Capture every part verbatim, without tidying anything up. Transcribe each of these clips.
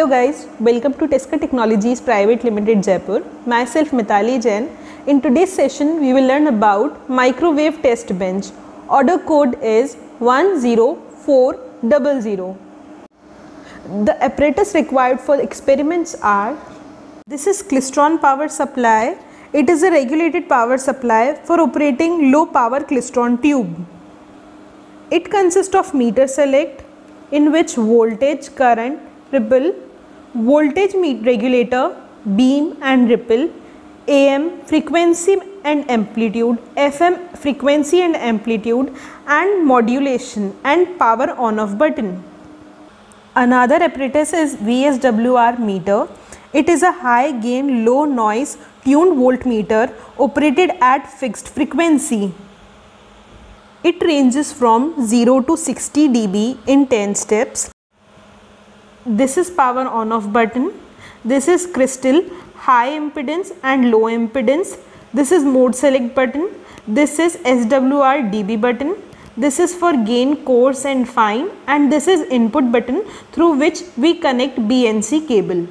Hello guys, welcome to Tesca Technologies Private Limited, Jaipur. Myself Mitali Jain. In today's session, we will learn about microwave test bench. Order code is one zero four zero zero. The apparatus required for experiments are: this is klystron power supply. It is a regulated power supply for operating low power klystron tube. It consists of meter select, in which voltage, current, ripple, voltage regulator, beam and ripple, A M frequency and amplitude, F M frequency and amplitude, and modulation and power on off button. Another apparatus is V S W R meter. It is a high gain, low noise tuned voltmeter operated at fixed frequency. It ranges from zero to sixty D B in ten steps. This is power on off button. This is crystal, high impedance and low impedance. This is mode select button. This is S W R D B button. This is for gain coarse and fine, and this is input button through which we connect B N C cable.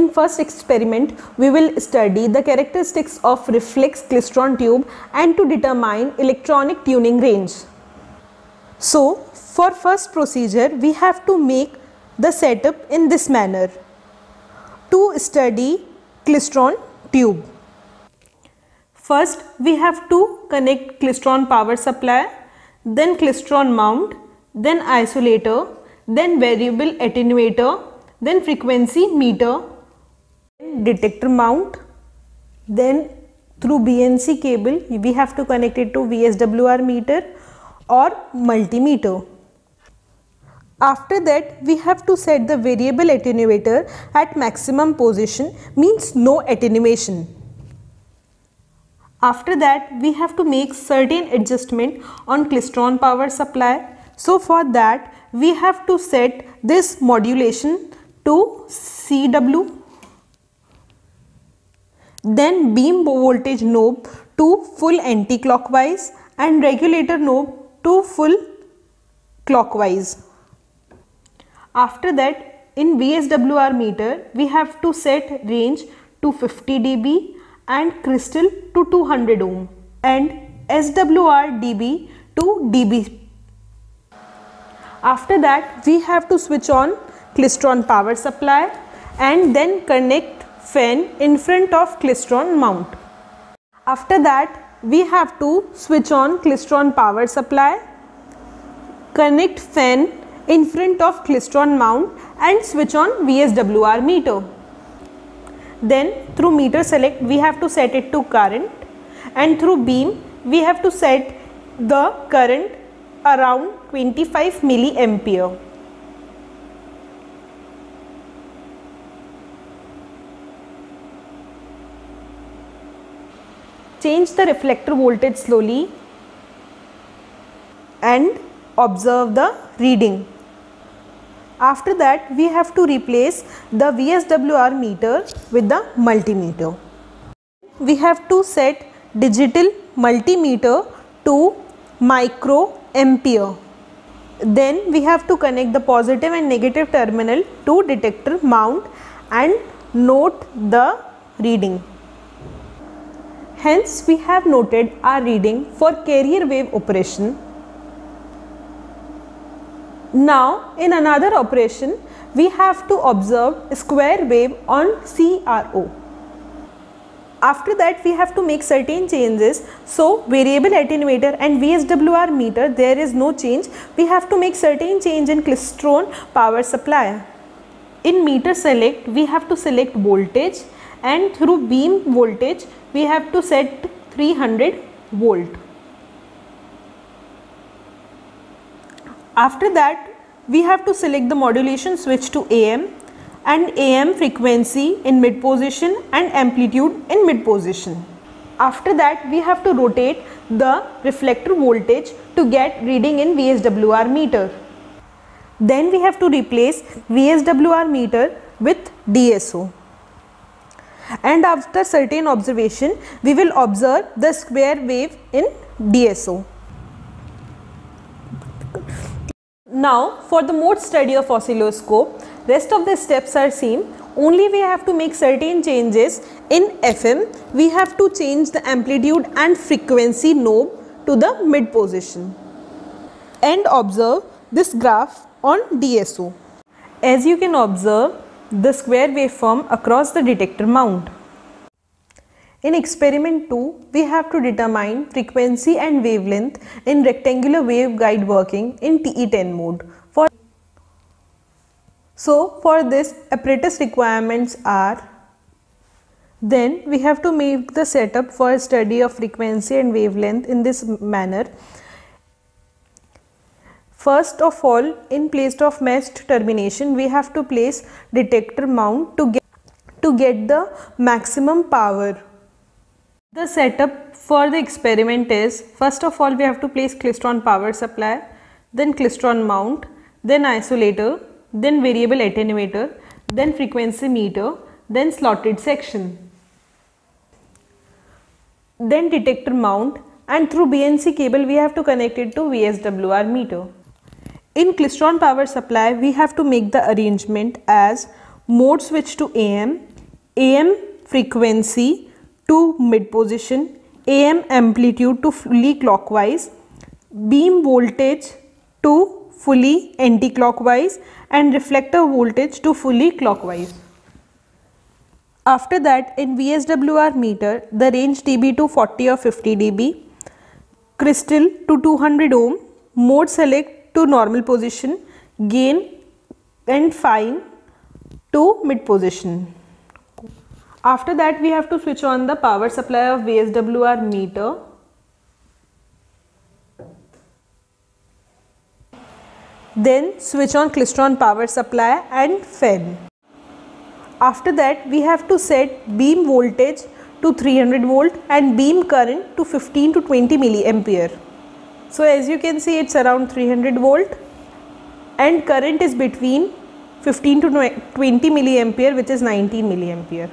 In first experiment, we will study the characteristics of reflex klystron tube and to determine electronic tuning range. So, for first procedure, we have to make the setup in this manner to study klystron tube. First, we have to connect klystron power supply, then klystron mount, then isolator, then variable attenuator, then frequency meter, detector mount, then through B N C cable we have to connect it to V S W R meter or multimeter. After that, we have to set the variable attenuator at maximum position, means no attenuation. After that, we have to make certain adjustment on klystron power supply. So for that, we have to set this modulation to C W, then beam voltage knob to full anti-clockwise and regulator knob to full clockwise. After that, in V S W R meter, we have to set range to fifty D B and crystal to two hundred ohm and S W R D B to D B. After that, we have to switch on klystron power supply and then connect fan in front of klystron mount. After that, we have to switch on klystron power supply, connect fan in front of klystron mount and switch on V S W R meter. Then through meter select we have to set it to current, and through beam we have to set the current around twenty-five milliampere. Change the reflector voltage slowly and observe the reading. After that, we have to replace the V S W R meter with the multimeter. We have to set digital multimeter to microampere. Then we have to connect the positive and negative terminal to detector mount and note the reading. Hence, we have noted our reading for carrier wave operation. Now, in another operation, we have to observe square wave on C R O. After that, we have to make certain changes. So, variable attenuator and V S W R meter, there is no change. We have to make certain change in klystron power supply. In meter select, we have to select voltage, and through beam voltage, we have to set three hundred volt. After that, we have to select the modulation switch to A M and A M frequency in mid position and amplitude in mid position. After that, we have to rotate the reflector voltage to get reading in V S W R meter. Then we have to replace V S W R meter with D S O. And after certain observation, we will observe the square wave in D S O. Now for the mode study of oscilloscope, rest of the steps are same, only we have to make certain changes. In F M we have to change the amplitude and frequency knob to the mid position. And observe this graph on D S O. As you can observe the square waveform across the detector mount. In experiment two, we have to determine frequency and wavelength in rectangular waveguide working in T E ten mode. For so for this, apparatus requirements are, then we have to make the setup for study of frequency and wavelength in this manner. First of all, in place of matched termination, we have to place detector mount to get, to get the maximum power. The setup for the experiment is, first of all we have to place klystron power supply, then klystron mount, then isolator, then variable attenuator, then frequency meter, then slotted section, then detector mount, and through B N C cable we have to connect it to V S W R meter. In klystron power supply we have to make the arrangement as mode switch to A M, A M frequency to mid position, A M amplitude to fully clockwise, beam voltage to fully anti-clockwise, and reflector voltage to fully clockwise. After that, in V S W R meter, the range D B to forty or fifty D B, crystal to two hundred ohm, mode select to normal position, gain and fine to mid position. After that we have to switch on the power supply of V S W R meter. Then switch on klystron power supply and fan. After that we have to set beam voltage to three hundred volt and beam current to fifteen to twenty milliampere. So as you can see it's around three hundred volt and current is between fifteen to twenty milliampere, which is nineteen milliampere.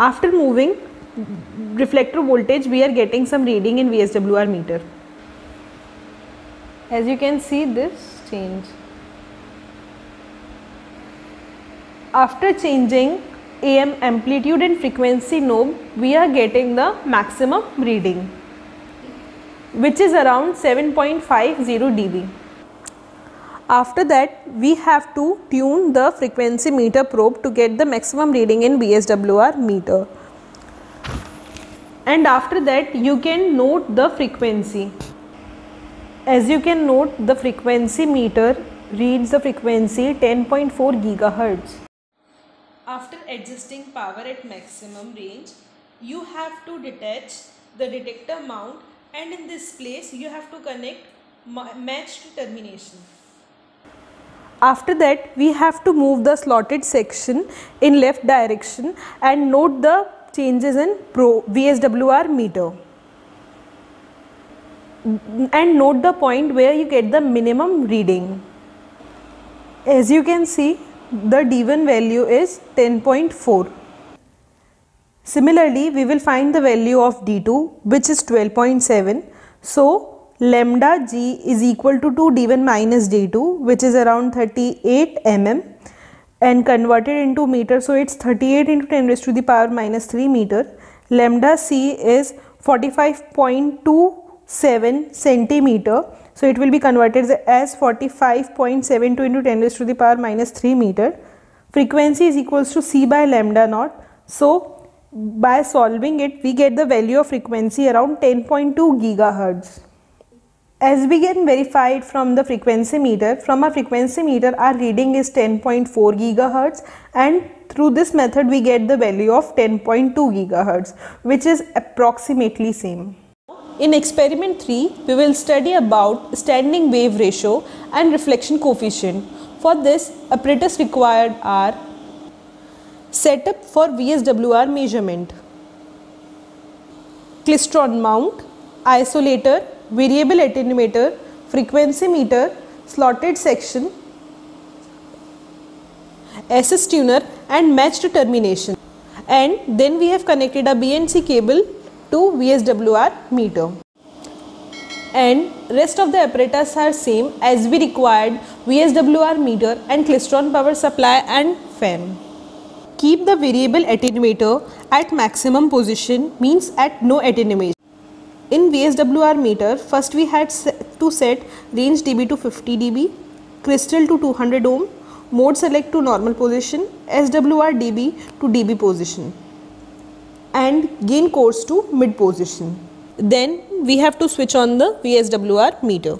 After moving reflector voltage, we are getting some reading in V S W R meter. As you can see this change. After changing A M amplitude and frequency knob, we are getting the maximum reading, which is around seven point five zero D B. After that, we have to tune the frequency meter probe to get the maximum reading in V S W R meter. And after that, you can note the frequency. As you can note, the frequency meter reads the frequency ten point four gigahertz. After adjusting power at maximum range, you have to detach the detector mount, and in this place, you have to connect matched termination. After that we have to move the slotted section in left direction and note the changes in V S W R meter and note the point where you get the minimum reading. As you can see the D one value is ten point four. Similarly we will find the value of D two, which is twelve point seven. So lambda G is equal to two D one minus D two, which is around thirty-eight millimeters, and converted into meter, so it's thirty-eight into ten raised to the power minus three meter. Lambda C is forty-five point two seven centimeter, so it will be converted as forty-five point seven two into ten raised to the power minus three meter. Frequency is equals to C by lambda naught, so by solving it we get the value of frequency around ten point two gigahertz. As we can verify it from the frequency meter, from our frequency meter our reading is ten point four gigahertz, and through this method we get the value of ten point two gigahertz, which is approximately same. In experiment three, we will study about standing wave ratio and reflection coefficient. For this, apparatus required are setup for V S W R measurement, klystron mount, isolator, variable attenuator, frequency meter, slotted section, S S tuner and matched termination, and then we have connected a B N C cable to V S W R meter. and rest of the apparatus are same as we required V S W R meter and klystron power supply and fan. Keep the variable attenuator at maximum position, means at no attenuation. In V S W R meter, first we had to set range D B to fifty D B, crystal to two hundred ohm, mode select to normal position, S W R D B to D B position and gain course to mid position. Then we have to switch on the V S W R meter.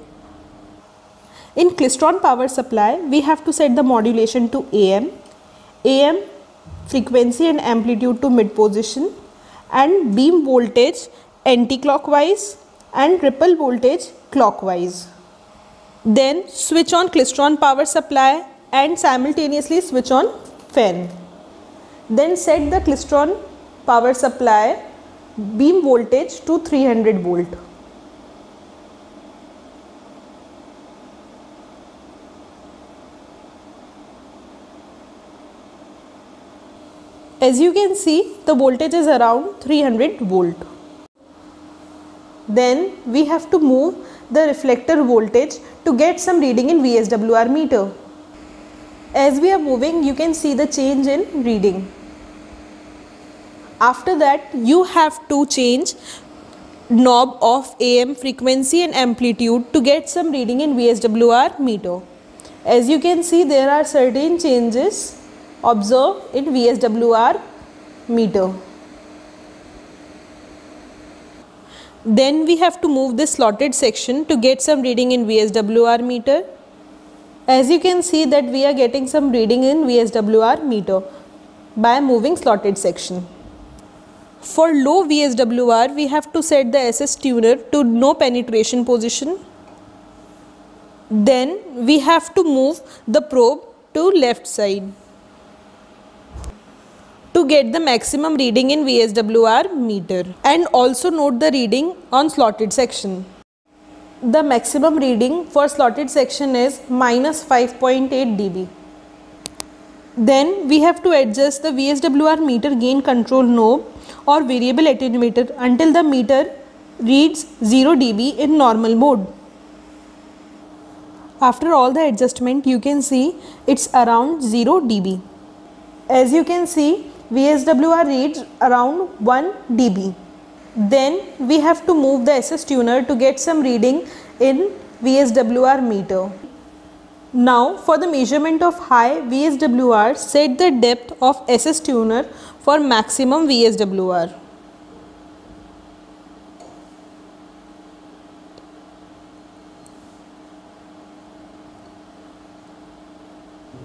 In klystron power supply, we have to set the modulation to A M, A M frequency and amplitude to mid position and beam voltage anti-clockwise and ripple voltage clockwise. Then switch on klystron power supply and simultaneously switch on fan. Then set the klystron power supply beam voltage to three hundred volt. As you can see, the voltage is around three hundred volt. Then we have to move the reflector voltage to get some reading in V S W R meter. As we are moving, you can see the change in reading. After that, you have to change knob of A M frequency and amplitude to get some reading in V S W R meter. As you can see, there are certain changes observed in V S W R meter. Then we have to move this slotted section to get some reading in V S W R meter. As you can see that we are getting some reading in V S W R meter by moving slotted section. For low V S W R, we have to set the S S tuner to no penetration position. Then we have to move the probe to left side to get the maximum reading in V S W R meter, and also note the reading on slotted section. The maximum reading for slotted section is minus five point eight D B. Then we have to adjust the V S W R meter gain control knob or variable attenuator until the meter reads zero D B in normal mode. After all the adjustment, you can see it's around zero D B. As you can see, V S W R reads around one D B. Then we have to move the S S tuner to get some reading in V S W R meter. Now for the measurement of high V S W R, set the depth of S S tuner for maximum V S W R.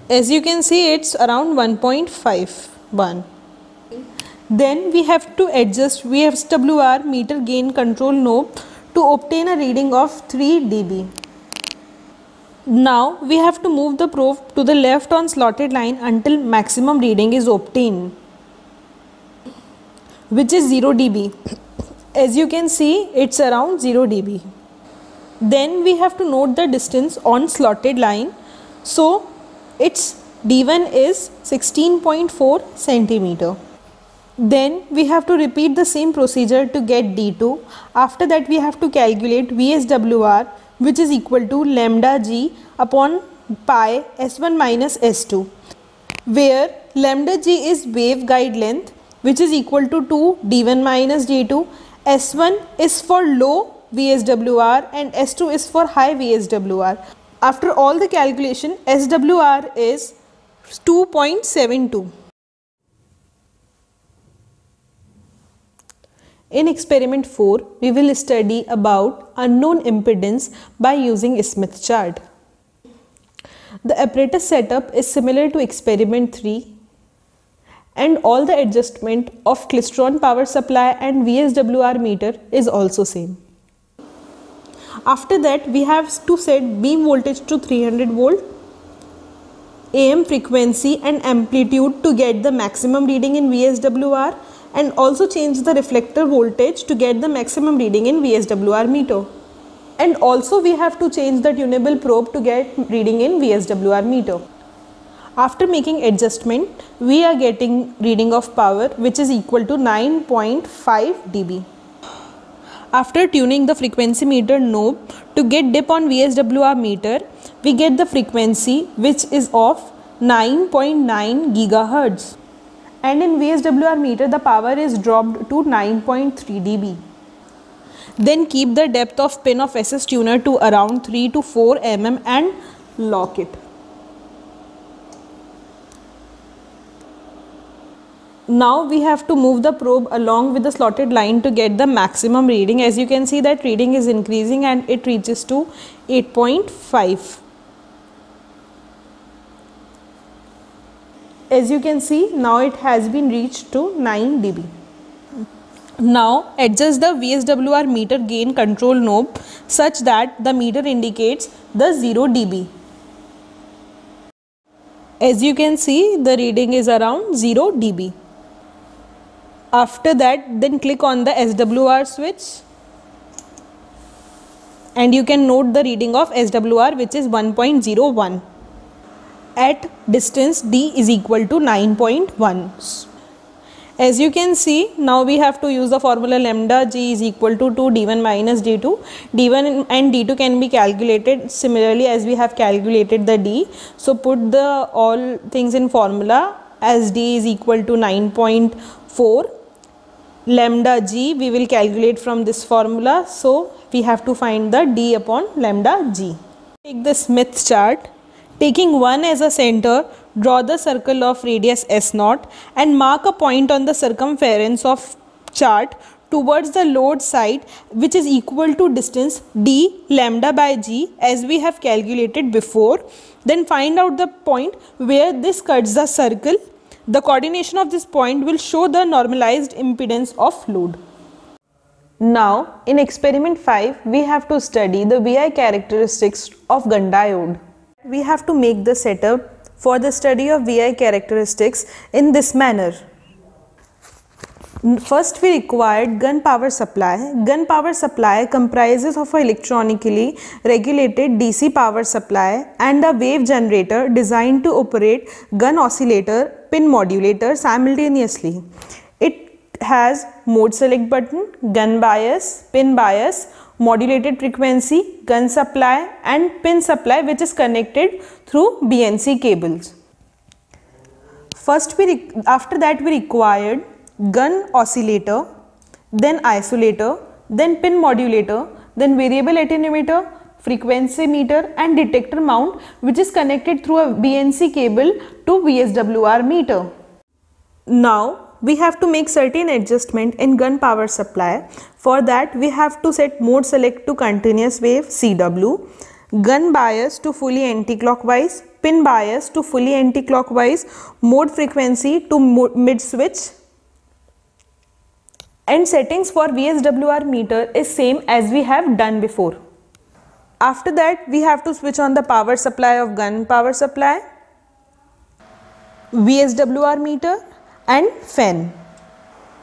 As you can see, it's around one point five one. Then we have to adjust V S W R meter gain control knob to obtain a reading of three D B. Now we have to move the probe to the left on slotted line until maximum reading is obtained, which is zero D B. As you can see, it's around zero D B. Then we have to note the distance on slotted line. So its D one is sixteen point four centimeter. Then we have to repeat the same procedure to get D two. After that, we have to calculate V S W R, which is equal to lambda G upon pi S one minus S two, where lambda G is waveguide length, which is equal to two D one minus D two. S one is for low V S W R and S two is for high V S W R. After all the calculation, S W R is two point seven two. In experiment four, we will study about unknown impedance by using Smith chart. The apparatus setup is similar to experiment three, and all the adjustment of klystron power supply and V S W R meter is also same. After that, we have to set beam voltage to three hundred volt, A M frequency and amplitude to get the maximum reading in V S W R, and also change the reflector voltage to get the maximum reading in V S W R meter. And also we have to change the tunable probe to get reading in V S W R meter. After making adjustment, we are getting reading of power, which is equal to nine point five D B. After tuning the frequency meter knob to get dip on V S W R meter, we get the frequency which is of nine point nine gigahertz. And in V S W R meter, the power is dropped to nine point three D B. Then keep the depth of pin of S S tuner to around three to four millimeters and lock it. Now we have to move the probe along with the slotted line to get the maximum reading. As you can see, that reading is increasing and it reaches to eight point five. As you can see, now it has been reached to nine D B. Now adjust the V S W R meter gain control knob such that the meter indicates the zero D B. As you can see, the reading is around zero D B. After that, then click on the S W R switch and you can note the reading of S W R, which is one point zero one at distance D is equal to nine point one. As you can see, now we have to use the formula lambda G is equal to two D one minus D two. D one and D two can be calculated similarly as we have calculated the D. So put the all things in formula as D is equal to nine point four. Lambda G we will calculate from this formula. So we have to find the D upon lambda G. Take the Smith chart. Taking one as a center, draw the circle of radius S zero and mark a point on the circumference of chart towards the load side, which is equal to distance D lambda by G as we have calculated before. Then find out the point where this cuts the circle. The coordination of this point will show the normalized impedance of load. Now in experiment five, we have to study the V I characteristics of Gunn diode. We have to make the setup for the study of V I characteristics in this manner. First, we required Gunn power supply. Gunn power supply comprises of an electronically regulated D C power supply and a wave generator designed to operate Gunn oscillator, pin modulator simultaneously. It has mode select button, Gunn bias, pin bias, modulated frequency, Gunn supply and pin supply, which is connected through B N C cables. First, we after that we required Gunn oscillator, then isolator, then pin modulator, then variable attenuator, frequency meter and detector mount, which is connected through a B N C cable to V S W R meter. Now we have to make certain adjustment in Gunn power supply. For that, we have to set mode select to continuous wave C W, Gunn bias to fully anti-clockwise, pin bias to fully anti-clockwise, mode frequency to mid switch, and settings for V S W R meter is same as we have done before. After that, we have to switch on the power supply of Gunn power supply, V S W R meter and fan.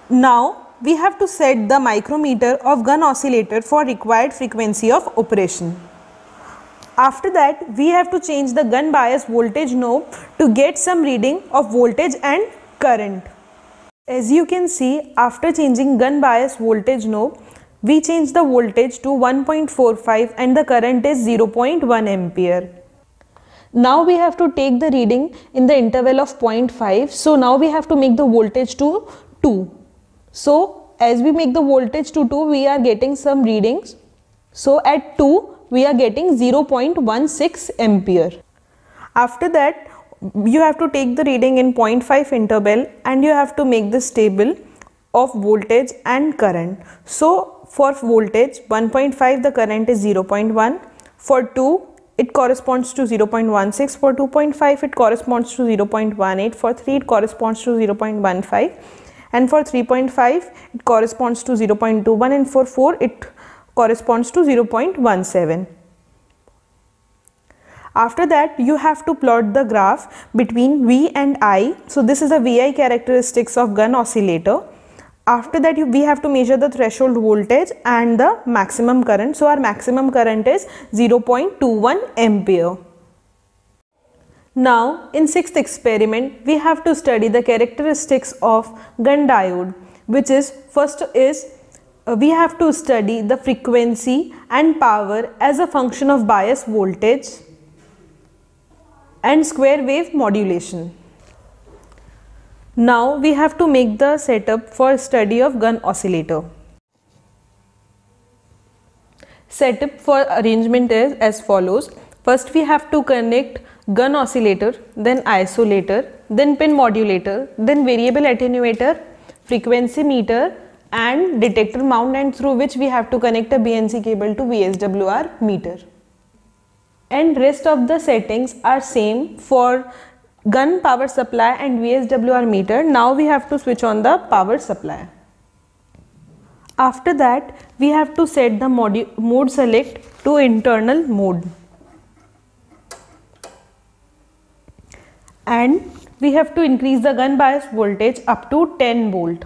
Now we have to set the micrometer of Gunn oscillator for required frequency of operation. After that, we have to change the Gunn bias voltage knob to get some reading of voltage and current. As you can see, after changing Gunn bias voltage knob, we change the voltage to one point four five and the current is zero point one ampere. Now we have to take the reading in the interval of zero point five. So now we have to make the voltage to two. So as we make the voltage to two, we are getting some readings. So at two, we are getting zero point one six ampere. After that, you have to take the reading in zero point five interval and you have to make this table of voltage and current. So for voltage one point five, the current is zero point one. For two, it corresponds to zero point one six, for two point five it corresponds to zero point one eight, for three it corresponds to zero point one five, and for three point five it corresponds to zero point two one, and for four it corresponds to zero point one seven. After that, you have to plot the graph between V and I. So this is the V I characteristics of Gunn oscillator. After that, you, we have to measure the threshold voltage and the maximum current. So our maximum current is zero point two one ampere. Now in sixth experiment, we have to study the characteristics of Gunn diode, which is first is we have to study the frequency and power as a function of bias voltage and square wave modulation. Now we have to make the setup for study of Gunn oscillator. Setup for arrangement is as follows. First we have to connect Gunn oscillator, then isolator, then pin modulator, then variable attenuator, frequency meter and detector mount, and through which we have to connect a B N C cable to V S W R meter. And rest of the settings are same for Gunn power supply and V S W R meter. Now we have to switch on the power supply. After that we have to set the mode select to internal mode. And we have to increase the Gunn bias voltage up to ten volt.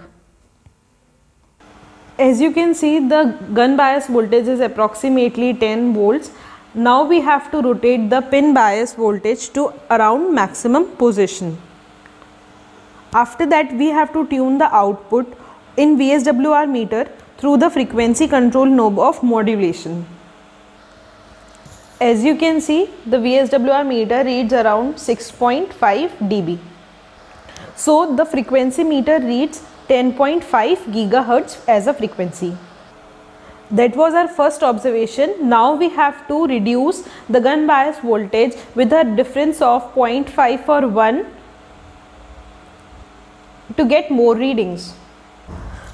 As you can see, the Gunn bias voltage is approximately ten volts. Now we have to rotate the pin bias voltage to around maximum position. After that we have to tune the output in V S W R meter through the frequency control knob of modulation. As you can see, the V S W R meter reads around six point five D B. So the frequency meter reads ten point five gigahertz as a frequency. That was our first observation. Now we have to reduce the Gunn bias voltage with a difference of zero point five or one to get more readings.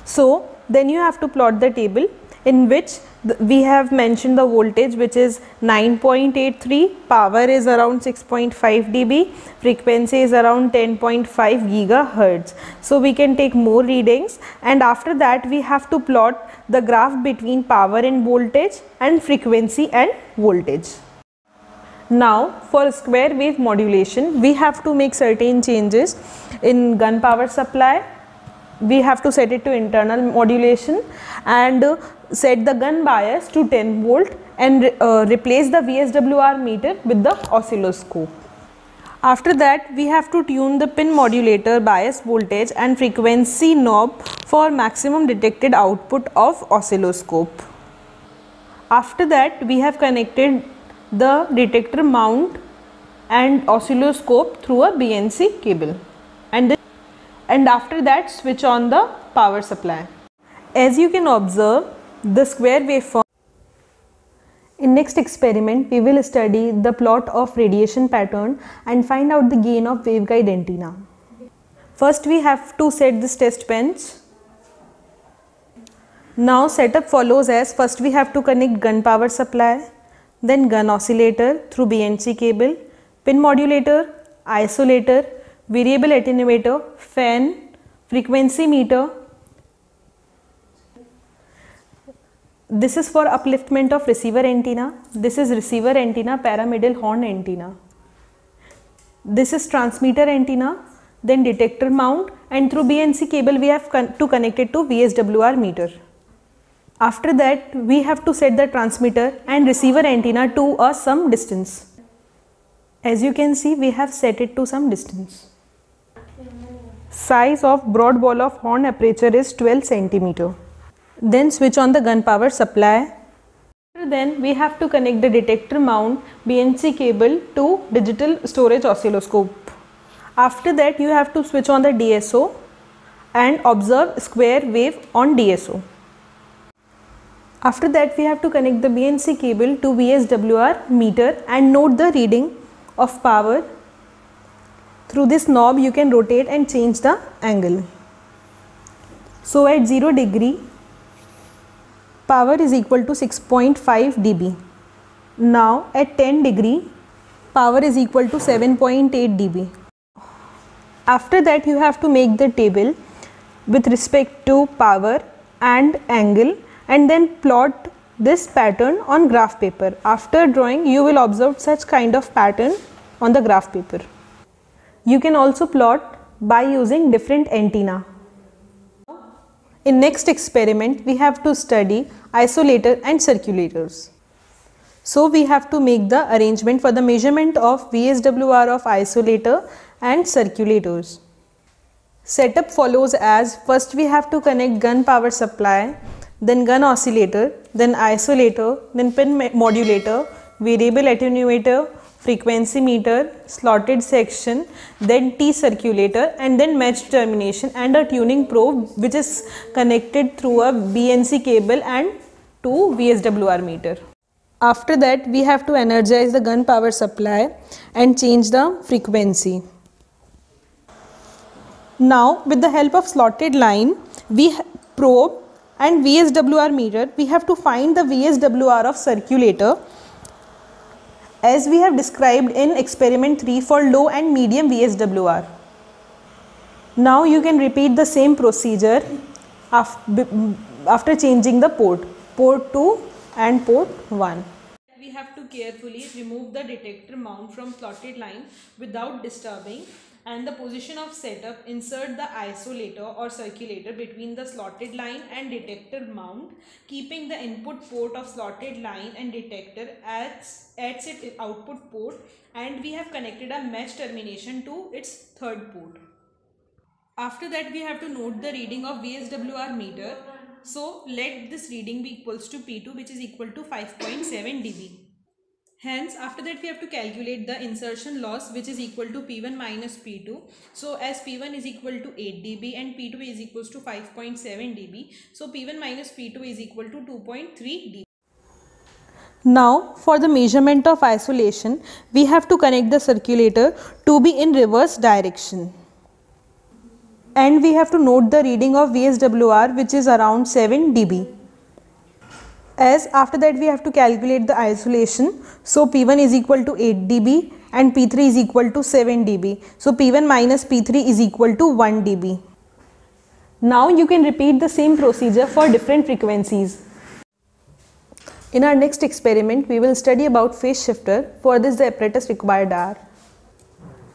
So then you have to plot the table in which we have mentioned the voltage, which is nine point eight three, power is around six point five D B, frequency is around ten point five gigahertz. So we can take more readings, and after that we have to plot the graph between power and voltage and frequency and voltage. Now for square wave modulation we have to make certain changes in Gunn power supply. We have to set it to internal modulation and uh, set the Gunn bias to ten volt and uh, replace the V S W R meter with the oscilloscope. After that we have to tune the pin modulator bias voltage and frequency knob for maximum detected output of oscilloscope. After that we have connected the detector mount and oscilloscope through a B N C cable. And And after that switch on the power supply. As you can observe the square waveform. In next experiment we will study the plot of radiation pattern and find out the gain of waveguide antenna. First we have to set this test bench. Now setup follows as first we have to connect Gunn power supply, then Gunn oscillator through B N C cable, pin modulator, isolator, variable attenuator, fan, frequency meter. This is for upliftment of receiver antenna. This is receiver antenna, pyramidal horn antenna. This is transmitter antenna, then detector mount, and through B N C cable we have con to connect it to V S W R meter. After that we have to set the transmitter and receiver antenna to a some distance. As you can see, we have set it to some distance. Size of broad ball of horn aperture is twelve centimeter. Then switch on the Gunn power supply. Then we have to connect the detector mount B N C cable to digital storage oscilloscope. After that you have to switch on the D S O and observe square wave on D S O. After that we have to connect the B N C cable to V S W R meter and note the reading of power. Through this knob you can rotate and change the angle. So at zero degree power is equal to six point five D B. Now at ten degree power is equal to seven point eight D B. After that you have to make the table with respect to power and angle and then plot this pattern on graph paper. After drawing you will observe such kind of pattern on the graph paper. You can also plot by using different antenna. In next experiment we have to study isolator and circulators. So we have to make the arrangement for the measurement of V S W R of isolator and circulators. Setup follows as first we have to connect Gunn power supply, then Gunn oscillator, then isolator, then pin modulator, variable attenuator, frequency meter, slotted section, then T circulator, and then match termination and a tuning probe which is connected through a B N C cable and to V S W R meter. After that, we have to energize the Gunn power supply and change the frequency. Now, with the help of slotted line, we probe and V S W R meter, we have to find the V S W R of circulator as we have described in experiment three for low and medium V S W R. Now you can repeat the same procedure after changing the port, port two and port one. We have to carefully remove the detector mount from slotted line without disturbing, and the position of setup, insert the isolator or circulator between the slotted line and detector mount, keeping the input port of slotted line and detector as its output port, and we have connected a match termination to its third port. After that, we have to note the reading of V S W R meter. So let this reading be equals to P two, which is equal to five point seven D B. Hence, after that we have to calculate the insertion loss, which is equal to P one minus P two. So as P one is equal to eight D B and P two is equals to five point seven D B. So P one minus P two is equal to two point three D B. Now for the measurement of isolation, we have to connect the circulator to be in reverse direction. And we have to note the reading of V S W R, which is around seven D B. As after that we have to calculate the isolation. So P one is equal to eight D B and P three is equal to seven D B. So P one minus P three is equal to one D B. Now you can repeat the same procedure for different frequencies. In our next experiment, we will study about phase shifter. For this, the apparatus required are: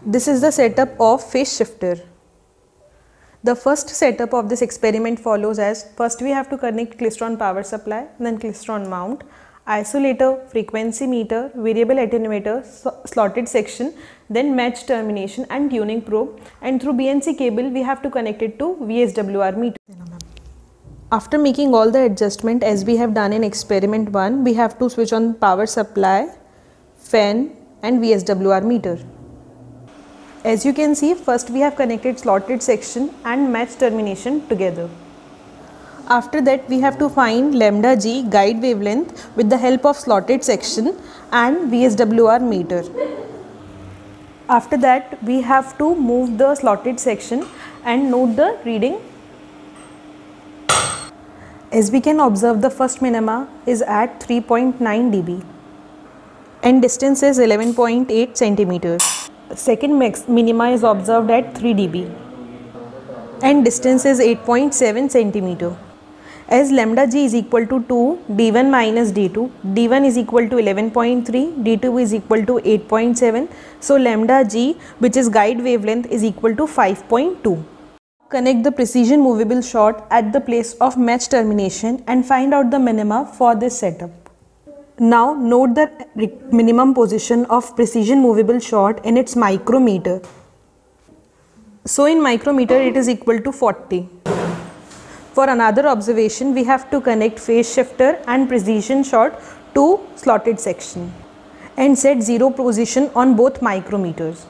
this is the setup of phase shifter. The first setup of this experiment follows as: first we have to connect klystron power supply, then klystron mount, isolator, frequency meter, variable attenuator, slotted section, then match termination and tuning probe, and through B N C cable we have to connect it to V S W R meter. After making all the adjustment as we have done in experiment one, we have to switch on power supply, fan and V S W R meter. As you can see, first we have connected slotted section and match termination together. After that, we have to find lambda G guide wavelength with the help of slotted section and V S W R meter. After that, we have to move the slotted section and note the reading. As we can observe, the first minima is at three point nine D B and distance is eleven point eight centimeters. Second max minima is observed at three D B and distance is eight point seven centimeter. As lambda G is equal to two, D one minus D two, D one is equal to eleven point three, D two is equal to eight point seven, so lambda G, which is guide wavelength, is equal to five point two. Connect the precision movable shot at the place of match termination and find out the minima for this setup. Now note the minimum position of precision movable shot in its micrometer. So in micrometer it is equal to forty. For another observation, we have to connect phase shifter and precision shot to slotted section and set zero position on both micrometers.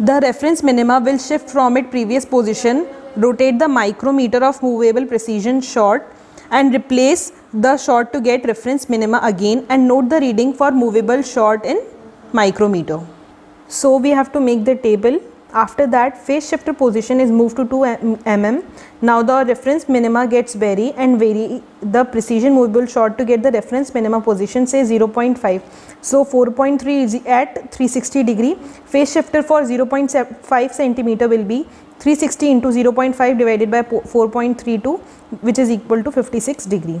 The reference minima will shift from its previous position. Rotate the micrometer of movable precision shot and replace the shot to get reference minima again, and note the reading for movable shot in micrometer. So we have to make the table. After that, phase shifter position is moved to two millimeters. Now the reference minima gets vary and vary the precision movable shot to get the reference minima position, say zero point five. So four point three is at three hundred sixty degree. Phase shifter for zero point five centimeter will be three hundred sixty into zero point five divided by four point three two, which is equal to fifty-six degree.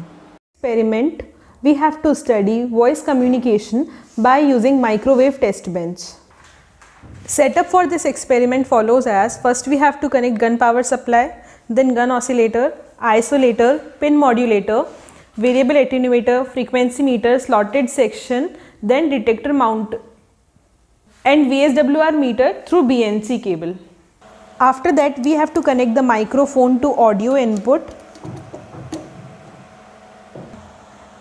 Experiment, we have to study voice communication by using microwave test bench. Setup for this experiment follows as: first we have to connect Gunn power supply, then Gunn oscillator, isolator, pin modulator, variable attenuator, frequency meter, slotted section, then detector mount and V S W R meter through B N C cable. After that, we have to connect the microphone to audio input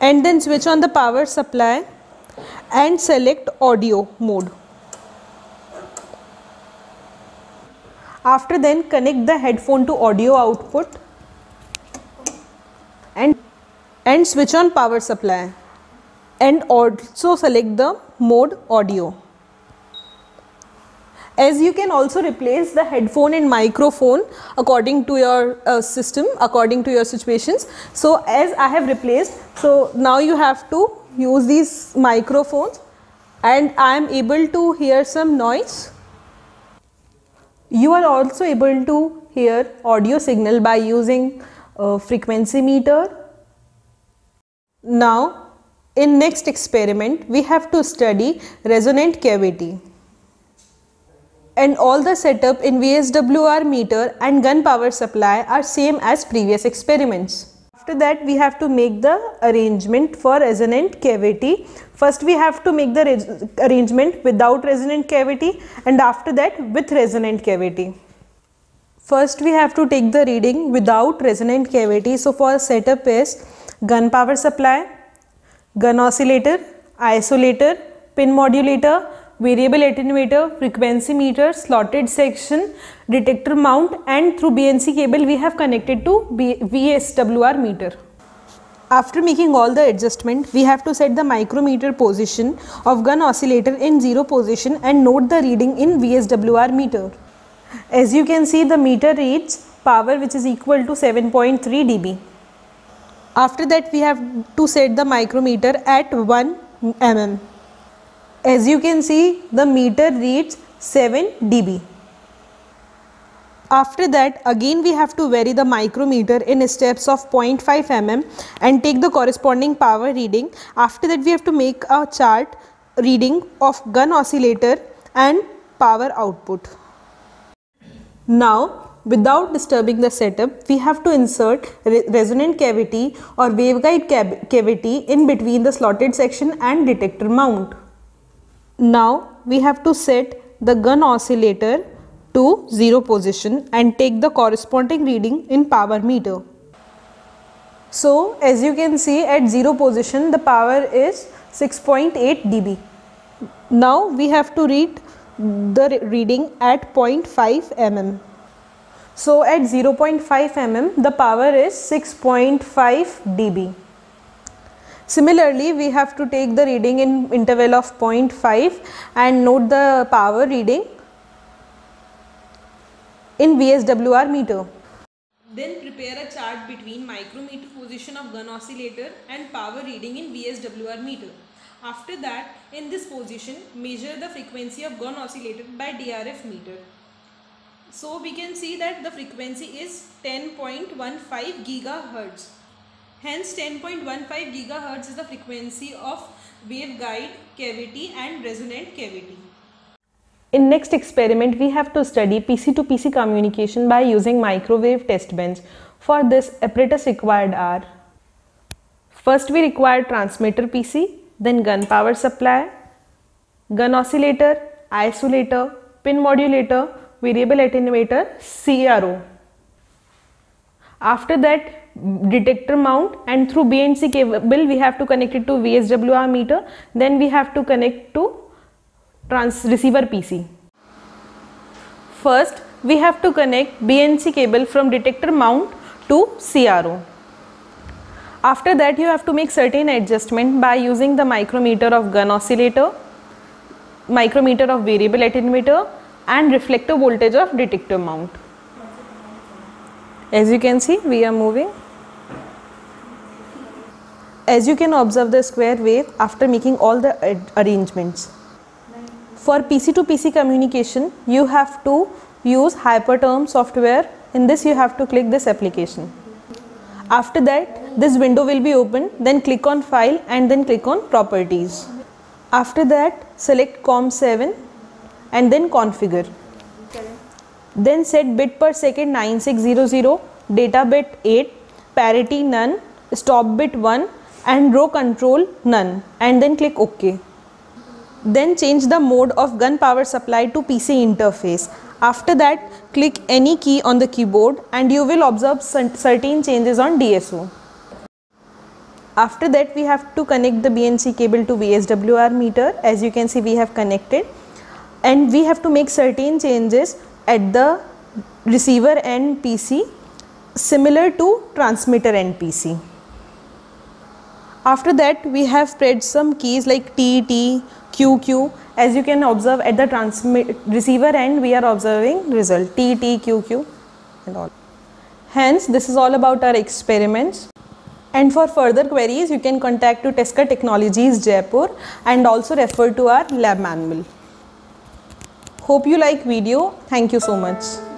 and then switch on the power supply and select audio mode. After then connect the headphone to audio output and and switch on power supply and also select the mode audio. As you can also replace the headphone and microphone according to your uh, system, according to your situations. So as I have replaced, so now you have to use these microphones, and I am able to hear some noise. You are also able to hear audio signal by using uh, frequency meter. Now in next experiment we have to study resonant cavity. And all the setup in V S W R meter and gun power supply are same as previous experiments. After that we have to make the arrangement for resonant cavity. First we have to make the arrangement without resonant cavity and after that with resonant cavity. First we have to take the reading without resonant cavity. So for setup is gun power supply, gun oscillator, isolator, pin modulator, variable attenuator, frequency meter, slotted section, detector mount, and through B N C cable we have connected to V S W R meter. After making all the adjustment, we have to set the micrometer position of gun oscillator in zero position and note the reading in V S W R meter. As you can see, the meter reads power which is equal to seven point three D B. After that we have to set the micrometer at one millimeter. As you can see, the meter reads seven D B. After that again we have to vary the micrometer in steps of zero point five millimeter and take the corresponding power reading. After that we have to make a chart reading of gun oscillator and power output. Now without disturbing the setup we have to insert re resonant cavity or waveguide cav cavity in between the slotted section and detector mount. Now we have to set the gun oscillator to zero position and take the corresponding reading in power meter. So as you can see, at zero position the power is six point eight D B. Now we have to read the reading at zero point five millimeter. So at zero point five millimeter the power is six point five D B. Similarly, we have to take the reading in interval of zero point five and note the power reading in V S W R meter. Then prepare a chart between micrometer position of gun oscillator and power reading in V S W R meter. After that, in this position, measure the frequency of gun oscillator by D R F meter. So we can see that the frequency is ten point one five gigahertz. Hence, ten point one five gigahertz is the frequency of waveguide cavity and resonant cavity. In next experiment, we have to study P C to P C communication by using microwave test bench. For this, apparatus required are: first we require transmitter P C, then gun power supply, gun oscillator, isolator, pin modulator, variable attenuator, C R O. After that, detector mount, and through B N C cable we have to connect it to V S W R meter. Then we have to connect to trans receiver P C. First we have to connect B N C cable from detector mount to C R O. After that you have to make certain adjustment by using the micrometer of gun oscillator, micrometer of variable attenuator, and reflector voltage of detector mount. As you can see, we are moving. As you can observe the square wave after making all the arrangements. For P C to P C communication, you have to use HyperTerm software. In this, you have to click this application. After that, this window will be opened. Then click on File and then click on Properties. After that, select COM seven and then Configure. Then set bit per second nine six zero zero, data bit eight, parity none, stop bit one, and row control none, and then click OK. Then change the mode of gun power supply to P C interface. After that, click any key on the keyboard and you will observe certain changes on D S O. After that, we have to connect the B N C cable to V S W R meter. As you can see, we have connected, and we have to make certain changes at the receiver end P C, similar to transmitter end P C. After that, we have spread some keys like T T Q Q. As you can observe at the transmit receiver end, we are observing result T T Q Q and all. Hence, this is all about our experiments. And for further queries, you can contact to Tesca Technologies Jaipur and also refer to our lab manual. Hope you like video. Thank you so much.